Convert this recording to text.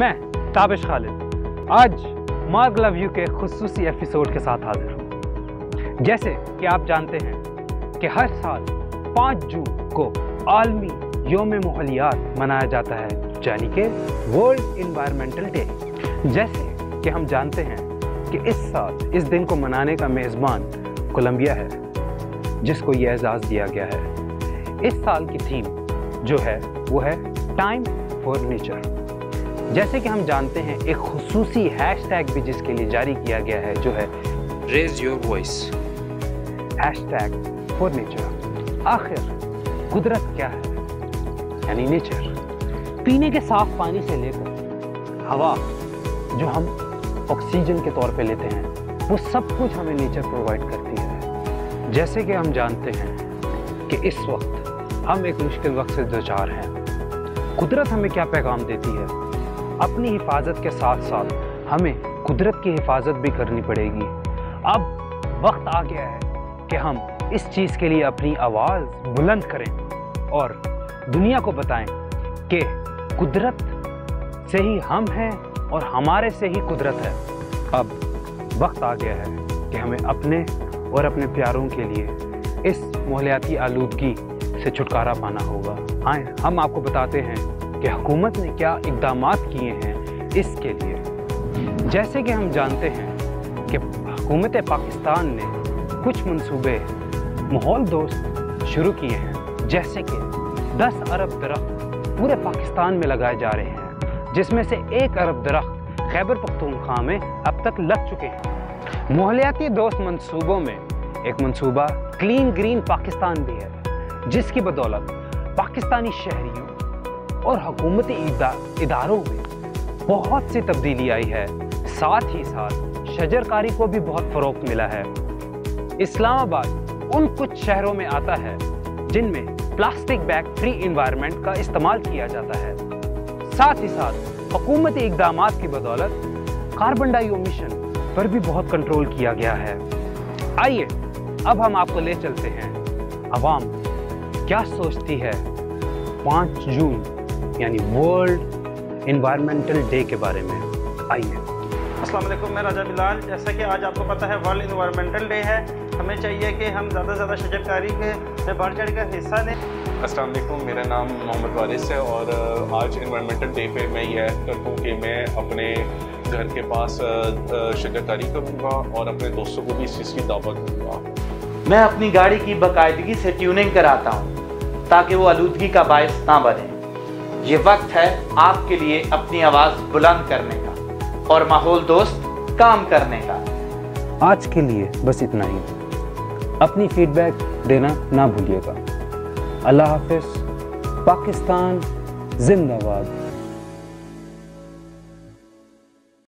मैं ताबिश खालिद आज मार्ग लव यू के खुसूसी एपिसोड के साथ हाजिर हूँ। जैसे कि आप जानते हैं कि हर साल 5 जून को आलमी योम माहौलियात मनाया जाता है, यानी कि वर्ल्ड एनवायरमेंटल डे। जैसे कि हम जानते हैं कि इस साल इस दिन को मनाने का मेज़बान कोलंबिया है, जिसको ये एजाज़ दिया गया है। इस साल की थीम जो है वो है टाइम फॉर नेचर। जैसे कि हम जानते हैं एक खुसूसी हैशटैग भी जिसके लिए जारी किया गया है जो है raise your voice, hashtag for nature. आखिर कुदरत क्या है, यानी नेचर। पीने के साफ पानी से लेकर हवा जो हम ऑक्सीजन के तौर पे लेते हैं, वो सब कुछ हमें नेचर प्रोवाइड करती है। जैसे कि हम जानते हैं कि इस वक्त हम एक मुश्किल वक्त से दुचार हैं। कुदरत हमें क्या पैगाम देती है? अपनी हिफाजत के साथ साथ हमें कुदरत की हिफाजत भी करनी पड़ेगी। अब वक्त आ गया है कि हम इस चीज़ के लिए अपनी आवाज़ बुलंद करें और दुनिया को बताएं कि कुदरत से ही हम हैं और हमारे से ही कुदरत है। अब वक्त आ गया है कि हमें अपने और अपने प्यारों के लिए इस माहौलियाती आलूदगी से छुटकारा पाना होगा। आए हम आपको बताते हैं कि हुकूमत ने क्या इक़दामात किए हैं इसके लिए। जैसे कि हम जानते हैं कि हुकूमत पाकिस्तान ने कुछ मंसूबे माहौल दोस्त शुरू किए हैं, जैसे कि 10 अरब दरख्त पूरे पाकिस्तान में लगाए जा रहे हैं, जिसमें से 1 अरब दरख्त खैबर पख्तूनख्वा में अब तक लग चुके हैं। माहौलियाती दोस्त मंसूबों में एक मंसूबा क्लीन ग्रीन पाकिस्तान भी है, जिसकी बदौलत पाकिस्तानी शहरियों और हुकूमती इदारों में बहुत सी तब्दीली आई है। साथ ही साथ शजरकारी को भी बहुत फ़रोग मिला है। इस्लामाबाद उन कुछ शहरों में आता है जिनमें प्लास्टिक बैग फ्री इन्वायरमेंट का इस्तेमाल किया जाता है। साथ ही साथ हुकूमती इक़दामात की बदौलत कार्बन डाइओमिशन पर भी बहुत कंट्रोल किया गया है। आइए अब हम आपको ले चलते हैं आवाम क्या सोचती है 5 जून यानी वर्ल्ड एनवायरमेंटल डे के बारे में। आइए। अस्सलाम वालेकुम, मैं राजा बिलाल। जैसा कि आज आपको पता है वर्ल्ड एनवायरमेंटल डे है, हमें चाहिए कि हम ज़्यादा से ज़्यादा शजरकारी में बढ़ चढ़ कर हिस्सा लें। अस्सलाम वालेकुम, मेरा नाम मोहम्मद वारिस है और आज एनवायरमेंटल डे पे मैं यह करूँ कि मैं अपने घर के पास शजरकारी करूँगा और अपने दोस्तों को भी इस चीज़ की दावत दूँगा। मैं अपनी गाड़ी की बाकायदगी से ट्यूनिंग कराता हूँ ताकि वो आलूदगी का बायस ना बने। ये वक्त है आपके लिए अपनी आवाज़ बुलंद करने का और माहौल दोस्त काम करने का। आज के लिए बस इतना ही। अपनी फीडबैक देना ना भूलिएगा। अल्लाह हाफिज़। पाकिस्तान जिंदाबाद।